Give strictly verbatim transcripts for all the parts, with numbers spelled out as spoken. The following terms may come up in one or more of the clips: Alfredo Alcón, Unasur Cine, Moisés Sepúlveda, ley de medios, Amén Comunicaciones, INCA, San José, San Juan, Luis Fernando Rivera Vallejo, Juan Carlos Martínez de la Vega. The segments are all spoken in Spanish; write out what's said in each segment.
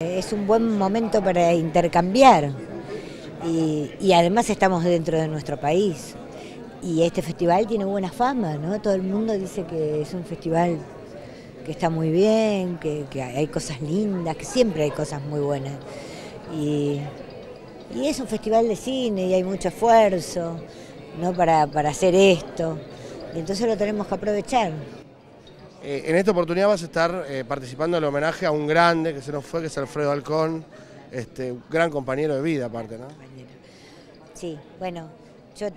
Es un buen momento para intercambiar y, y además estamos dentro de nuestro país y este festival tiene buena fama, ¿no? Todo el mundo dice que es un festival que está muy bien, que, que hay cosas lindas, que siempre hay cosas muy buenas y, y es un festival de cine y hay mucho esfuerzo, ¿no? para, para hacer esto y entonces lo tenemos que aprovechar. Eh, en esta oportunidad vas a estar eh, participando en el homenaje a un grande que se nos fue, que es Alfredo Alcón, este, un gran compañero de vida aparte, ¿no? Sí, bueno, yo,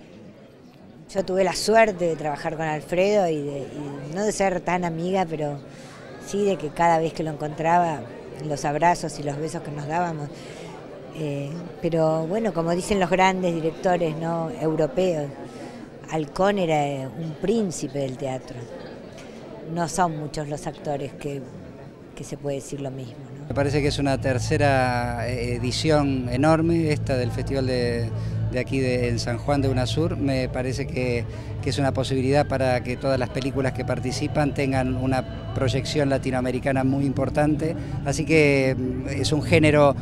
yo tuve la suerte de trabajar con Alfredo y, de, y no de ser tan amiga, pero sí de que cada vez que lo encontraba, los abrazos y los besos que nos dábamos. Eh, pero bueno, como dicen los grandes directores, ¿no? europeos, Alcón era un príncipe del teatro. No son muchos los actores que, que se puede decir lo mismo, ¿no? Me parece que es una tercera edición enorme, esta del Festival de, de aquí de, en San Juan de Unasur. Me parece que, que es una posibilidad para que todas las películas que participan tengan una proyección latinoamericana muy importante. Así que es un género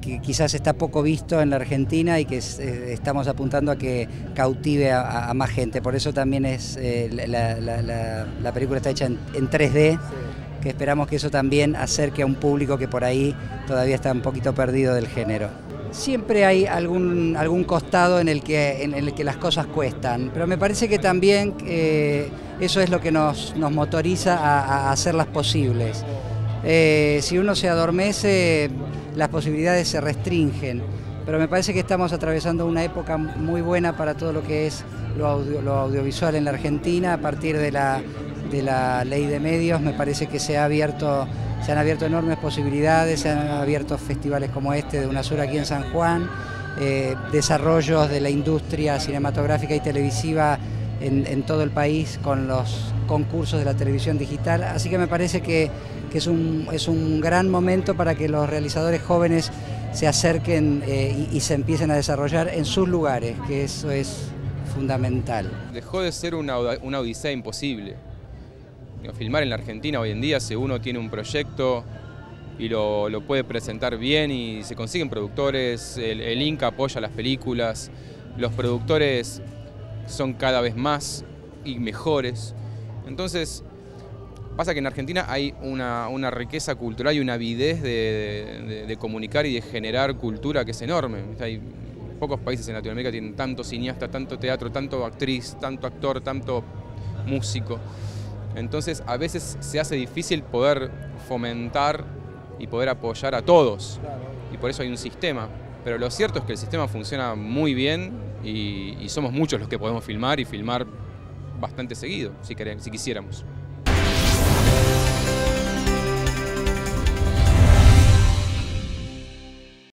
que quizás está poco visto en la Argentina y que eh, estamos apuntando a que cautive a, a más gente. Por eso también es eh, la, la, la, la película está hecha en, en tres D, sí. Que esperamos que eso también acerque a un público que por ahí todavía está un poquito perdido del género. Siempre hay algún, algún costado en el, que, en el que las cosas cuestan, pero me parece que también eh, eso es lo que nos, nos motoriza a, a hacerlas posibles. Eh, si uno se adormece, las posibilidades se restringen, pero me parece que estamos atravesando una época muy buena para todo lo que es lo, audio, lo audiovisual en la Argentina. A partir de la, de la ley de medios me parece que se, ha abierto, se han abierto enormes posibilidades, se han abierto festivales como este de Unasur aquí en San Juan, eh, desarrollos de la industria cinematográfica y televisiva en, en todo el país con los concursos de la televisión digital, así que me parece que que es un, es un gran momento para que los realizadores jóvenes se acerquen eh, y, y se empiecen a desarrollar en sus lugares, que eso es fundamental. Dejó de ser una, una odisea imposible. Filmar en la Argentina hoy en día, si uno tiene un proyecto y lo, lo puede presentar bien y se consiguen productores, el, el INCA apoya las películas, los productores son cada vez más y mejores, entonces pasa que en Argentina hay una, una riqueza cultural y una avidez de, de, de comunicar y de generar cultura que es enorme. Hay pocos países en Latinoamérica que tienen tanto cineasta, tanto teatro, tanto actriz, tanto actor, tanto músico. Entonces a veces se hace difícil poder fomentar y poder apoyar a todos. Y por eso hay un sistema. Pero lo cierto es que el sistema funciona muy bien y, y somos muchos los que podemos filmar y filmar bastante seguido, si, queremos, si quisiéramos. We'll be right back.